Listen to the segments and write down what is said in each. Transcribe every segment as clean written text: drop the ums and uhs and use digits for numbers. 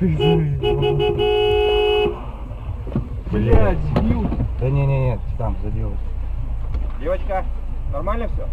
Блядь, сбил. Да не, там заделось. Девочка, нормально все?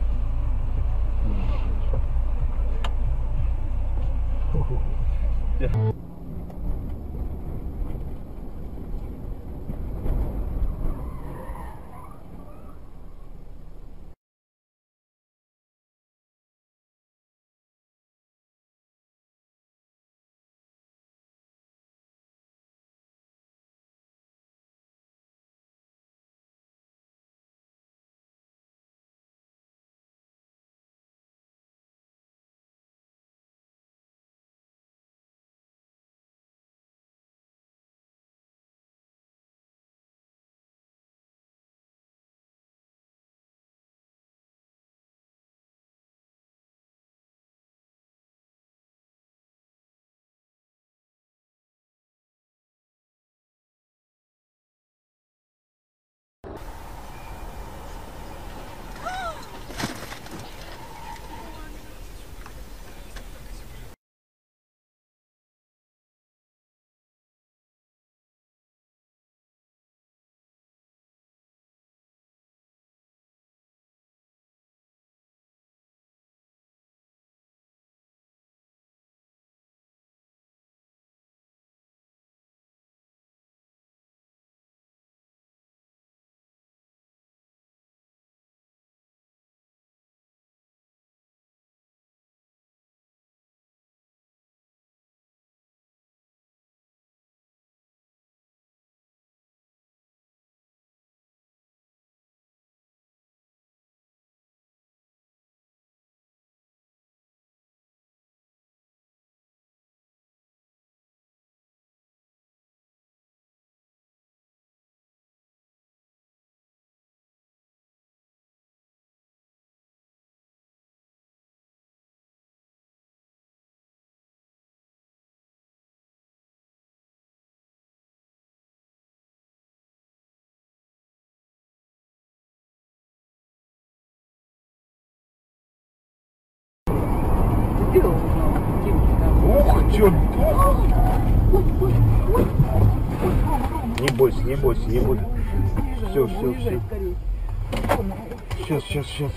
Не бойся. Все. Сейчас.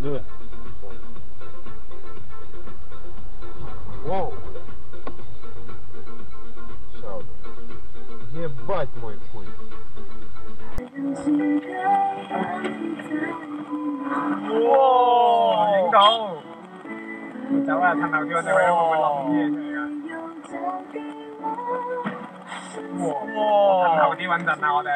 Давай. Вау. Шаут. Ебать мой хуй. О,领导。走啦，趁頭先我哋喺度諗啲嘢先㗎。哇！趁頭先穩陣啦，我哋。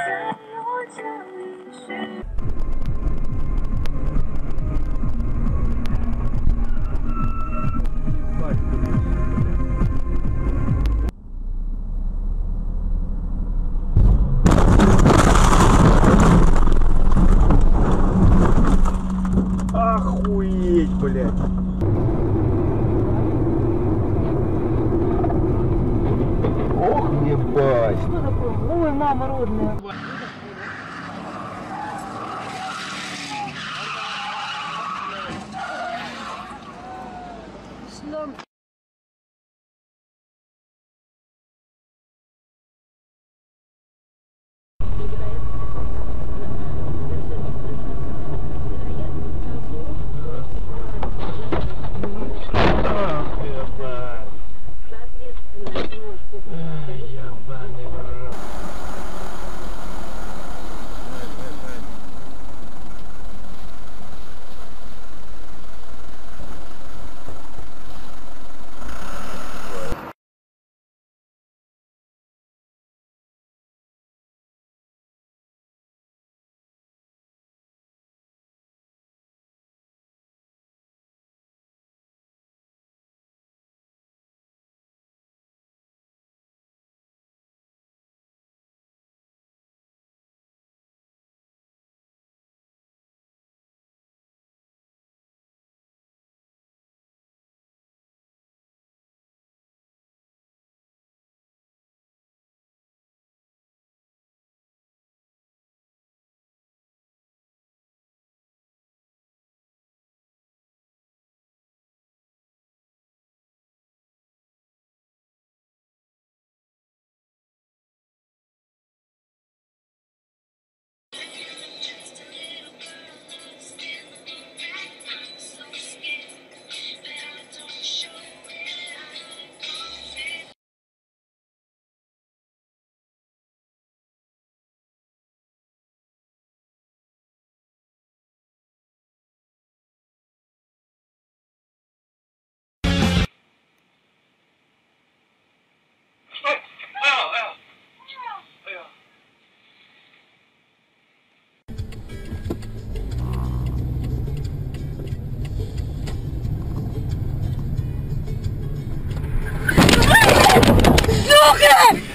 Охуеть, блядь. мама родная.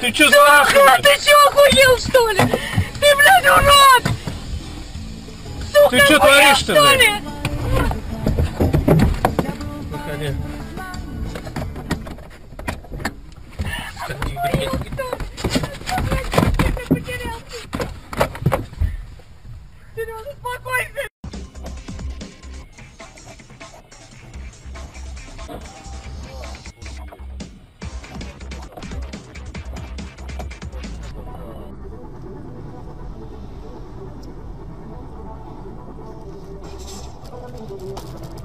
Ты чё, сука, ты чё, охуел, что ли? Ты, блядь, урод! Сука, ты чё творишь-то, блядь? Выходи. Thank you.